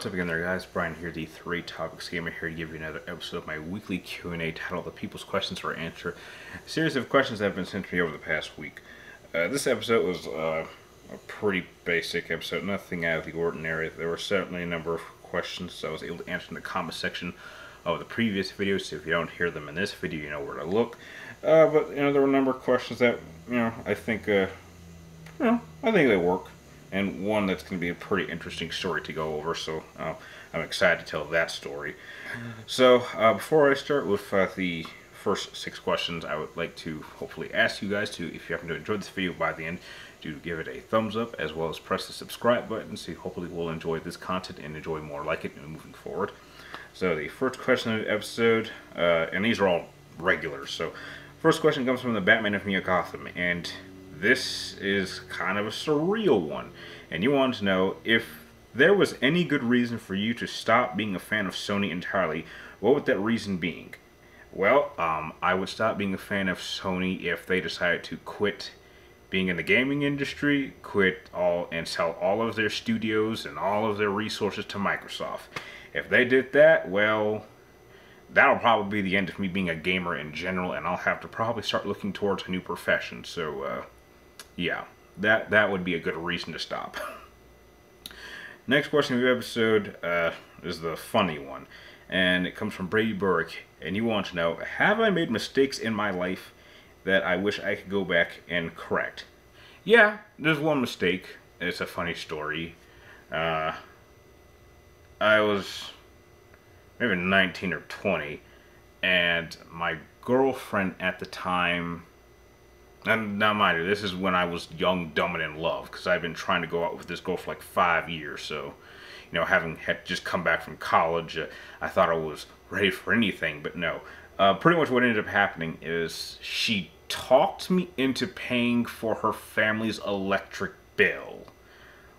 What's up again there, guys? Brian here, the Three Topics Gamer, here to give you another episode of my weekly Q&A titled The People's Questions Are Answer, a series of questions that have been sent to me over the past week. This episode was a pretty basic episode, nothing out of the ordinary. There were certainly a number of questions I was able to answer in the comment section of the previous video, so if you don't hear them in this video, you know where to look. But, you know, there were a number of questions that, you know, I think they work. And one that's going to be a pretty interesting story to go over, so I'm excited to tell that story. So, before I start with the first six questions, I would like to hopefully ask you guys to, if you happen to enjoy this video by the end, do give it a thumbs up, as well as press the subscribe button, so you hopefully will enjoy this content and enjoy more like it moving forward. So, the first question of the episode, and these are all regulars, so first question comes from the Batman of Mia Gotham, and this is kind of a surreal one, and you want to know, if there was any good reason for you to stop being a fan of Sony entirely, what would that reason be? Well, I would stop being a fan of Sony if they decided to quit being in the gaming industry, sell all of their studios and all of their resources to Microsoft. If they did that, well, that'll probably be the end of me being a gamer in general, and I'll have to probably start looking towards a new profession, so, yeah, that would be a good reason to stop. Next question of the episode is the funny one, and it comes from Brady Burke, and you want to know, have I made mistakes in my life that I wish I could go back and correct? Yeah, there's one mistake. It's a funny story. I was maybe 19 or 20, and my girlfriend at the time... And now, mind you, this is when I was young, dumb, and in love, because I've been trying to go out with this girl for like 5 years, so, you know, having had just come back from college, I thought I was ready for anything, but no. Pretty much what ended up happening is she talked me into paying for her family's electric bill,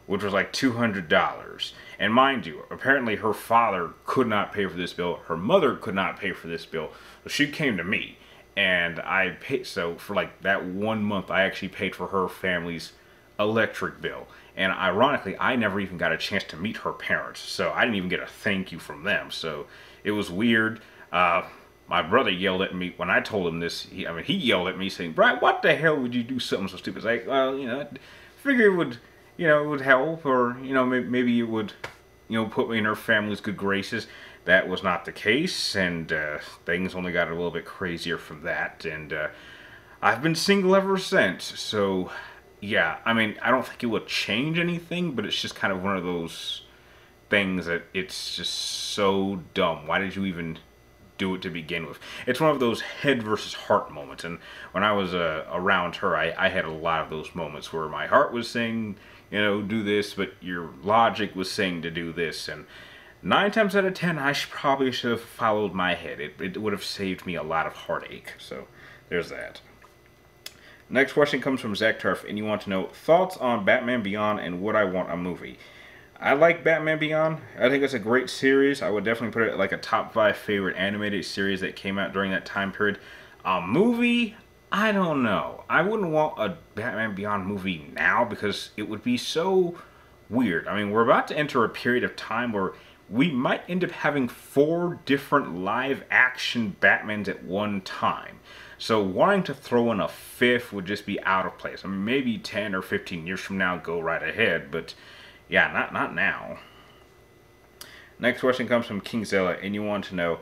which was like $200. And mind you, apparently her father could not pay for this bill, her mother could not pay for this bill, so she came to me. And I paid, so for like that 1 month, I actually paid for her family's electric bill. And ironically, I never even got a chance to meet her parents, so I didn't even get a thank you from them. So it was weird. My brother yelled at me when I told him this. He yelled at me saying, "Brian, what the hell would you do something so stupid?" It's like, well, you know, I figure it would, you know, it would help, or, you know, maybe it would, you know, put me in her family's good graces. That was not the case, and things only got a little bit crazier from that, and I've been single ever since, so, yeah, I mean, I don't think it will change anything, but it's just kind of one of those things that it's just so dumb. Why did you even do it to begin with? It's one of those head versus heart moments, and when I was around her, I had a lot of those moments where my heart was saying, you know, do this, but your logic was saying to do this, and 9 times out of 10, I probably should have followed my head. It would have saved me a lot of heartache. So, there's that. Next question comes from Zach Turf, and you want to know, thoughts on Batman Beyond and would I want a movie? I like Batman Beyond. I think it's a great series. I would definitely put it like a top 5 favorite animated series that came out during that time period. A movie? I don't know. I wouldn't want a Batman Beyond movie now because it would be so weird. I mean, we're about to enter a period of time where we might end up having 4 different live-action Batmans at one time. So wanting to throw in a 5th would just be out of place. I mean, maybe 10 or 15 years from now, go right ahead, but yeah, not now. Next question comes from King Zella, and you want to know,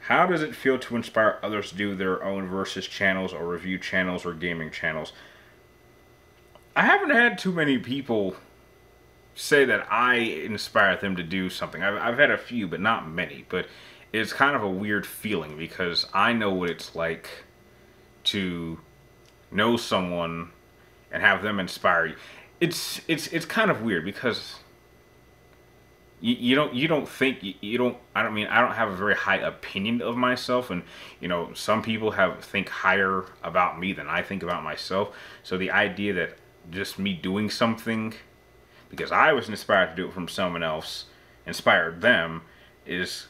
how does it feel to inspire others to do their own versus channels or review channels or gaming channels? I haven't had too many people say that I inspired them to do something. I've had a few, but not many, but it's kind of a weird feeling because I know what it's like to know someone and have them inspire you. It's kind of weird because I don't have a very high opinion of myself, and, you know, some people think higher about me than I think about myself, so the idea that just me doing something because I was inspired to do it from someone else, inspired them, is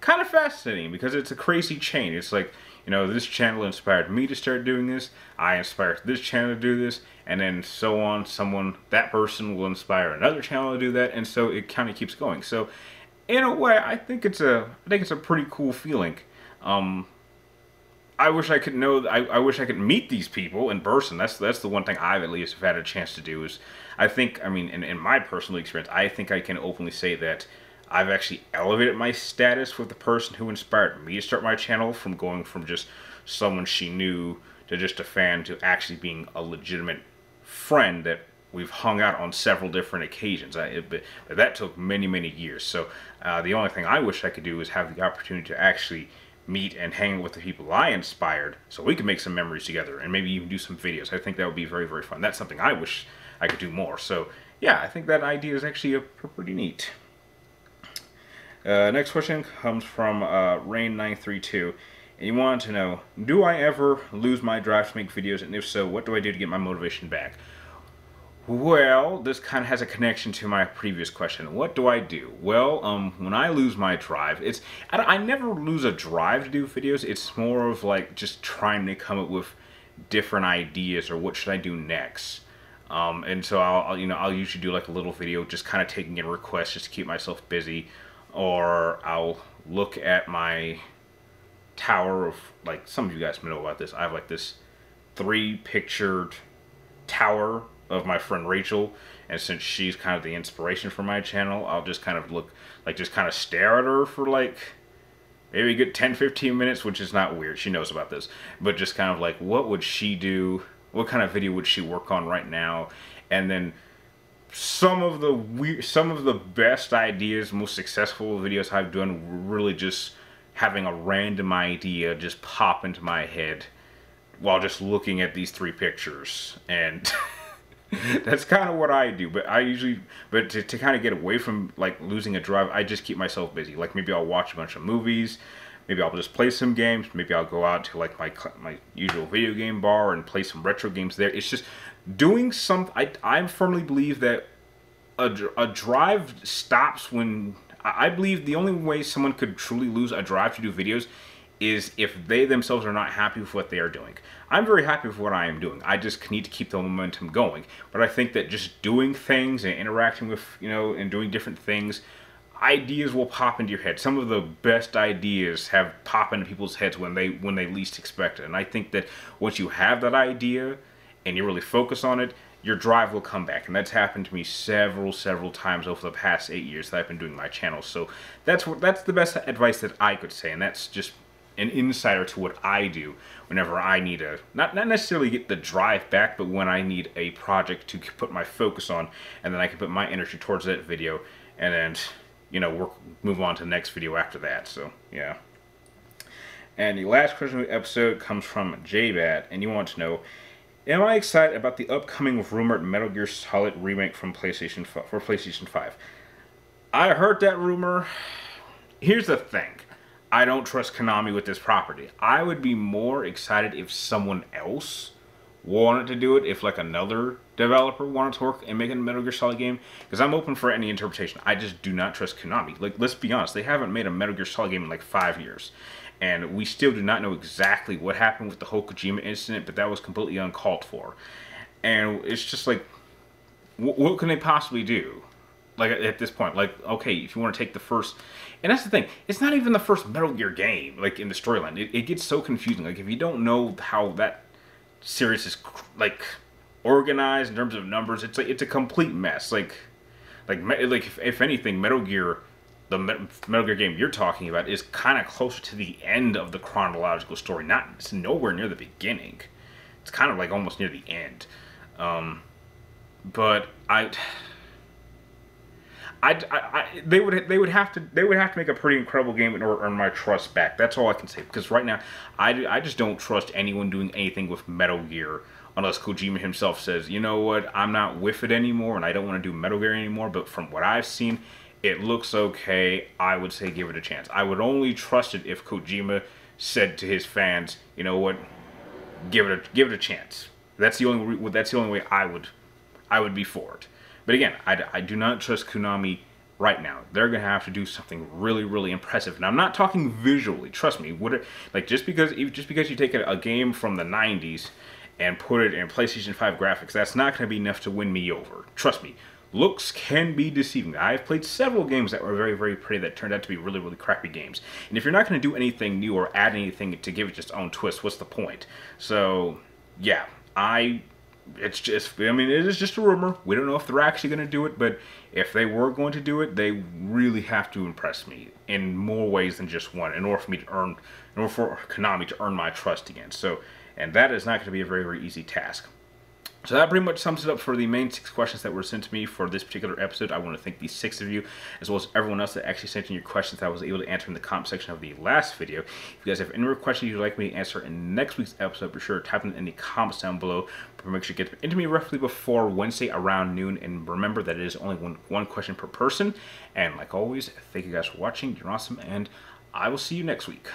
kind of fascinating because it's a crazy chain. It's like, you know, this channel inspired me to start doing this, I inspired this channel to do this, and then so on. That person will inspire another channel to do that, and so it kind of keeps going. So in a way, I think it's a pretty cool feeling. I wish I could know. I wish I could meet these people in person. That's the one thing I've at least had a chance to do. Is I mean, in my personal experience, I think I can openly say that I've actually elevated my status with the person who inspired me to start my channel, from going from just someone she knew to just a fan to actually being a legitimate friend that we've hung out on several different occasions. But that took many years. So the only thing I wish I could do is have the opportunity to actually meet and hang with the people I inspired, so we can make some memories together and maybe even do some videos. I think that would be very fun. That's something I wish I could do more. So yeah, I think that idea is actually pretty neat. Next question comes from Rain932, and you wanted to know, do I ever lose my drive to make videos, and if so, what do I do to get my motivation back? Well, this kind of has a connection to my previous question. What do I do? Well, when I lose my drive, I never lose a drive to do videos. It's more of like just trying to come up with different ideas, or what should I do next. And so I'll usually do like a little video, just kind of taking in requests just to keep myself busy, or I'll look at my tower of, like, some of you guys know about this. I have like this 3-pictured tower of my friend Rachel, and since she's kind of the inspiration for my channel, I'll just kind of look, like, just kind of stare at her for like maybe a good 10-15 minutes, which is not weird, she knows about this, but just kind of like, what would she do, what kind of video would she work on right now, and then some of the best ideas, most successful videos I've done were really just having a random idea just pop into my head while just looking at these 3 pictures, and that's kind of what I do. But I usually, but to kind of get away from like losing a drive, I just keep myself busy. Like maybe I'll watch a bunch of movies, maybe I'll just play some games, maybe I'll go out to like my usual video game bar and play some retro games there. It's just doing something. I firmly believe that a drive stops when, I believe the only way someone could truly lose a drive to do videos is if they themselves are not happy with what they are doing. I'm very happy with what I am doing. I just need to keep the momentum going. But I think that just doing things and interacting with, you know, and doing different things, ideas will pop into your head. Some of the best ideas have popped into people's heads when they least expect it. And I think that once you have that idea and you really focus on it, your drive will come back. And that's happened to me several times over the past 8 years that I've been doing my channel. So that's the best advice that I could say, and that's just an insider to what I do whenever I need a, not necessarily get the drive back, but when I need a project to put my focus on, and then I can put my energy towards that video, and then, you know, move on to the next video after that. So yeah. And the last question of the episode comes from J-Bad, and you want to know, am I excited about the upcoming rumored Metal Gear Solid remake from PlayStation for PlayStation 5? I heard that rumor. Here's the thing. I don't trust Konami with this property. I would be more excited if someone else wanted to do it, if like another developer wanted to work and make a Metal Gear Solid game, because I'm open for any interpretation. I just do not trust Konami. Like, let's be honest, they haven't made a Metal Gear Solid game in like 5 years, and we still do not know exactly what happened with the whole Kojima incident, but that was completely uncalled for. And it's just like, what can they possibly do? Like, at this point, like, okay, if you want to take the first, and that's the thing, it's not even the first Metal Gear game, like, in the storyline. It gets so confusing. Like, if you don't know how that series is, like, organized in terms of numbers, it's like, it's a complete mess. Like if anything, Metal Gear, the Metal Gear game you're talking about, is kind of closer to the end of the chronological story. It's nowhere near the beginning. It's kind of, like, almost near the end. But they would have to make a pretty incredible game in order to earn my trust back. That's all I can say, because right now I just don't trust anyone doing anything with Metal Gear unless Kojima himself says, you know what, I'm not with it anymore and I don't want to do Metal Gear anymore. But from what I've seen, it looks okay. I would say give it a chance. I would only trust it if Kojima said to his fans, you know what, give it a chance. That's the only way I would be for it. But again, I do not trust Konami right now. They're going to have to do something really, really impressive. And I'm not talking visually. Trust me. Just because you take a game from the 90s and put it in PlayStation 5 graphics, that's not going to be enough to win me over. Trust me. Looks can be deceiving. I've played several games that were very, very pretty that turned out to be really, really crappy games. And if you're not going to do anything new or add anything to give it its own twist, what's the point? So, yeah. It is just a rumor. We don't know if they're actually going to do it, but if they were going to do it, they really have to impress me in more ways than just one in order for me to earn, in order for Konami to earn my trust again. So, and that is not going to be a very, very easy task. So that pretty much sums it up for the main 6 questions that were sent to me for this particular episode. I want to thank the 6 of you, as well as everyone else that actually sent in your questions that I was able to answer in the comment section of the last video. If you guys have any more questions you'd like me to answer in next week's episode, be sure to type them in the comments down below. But make sure to get them into me roughly before Wednesday around noon. And remember that it is only one question per person. And like always, thank you guys for watching. You're awesome. And I will see you next week.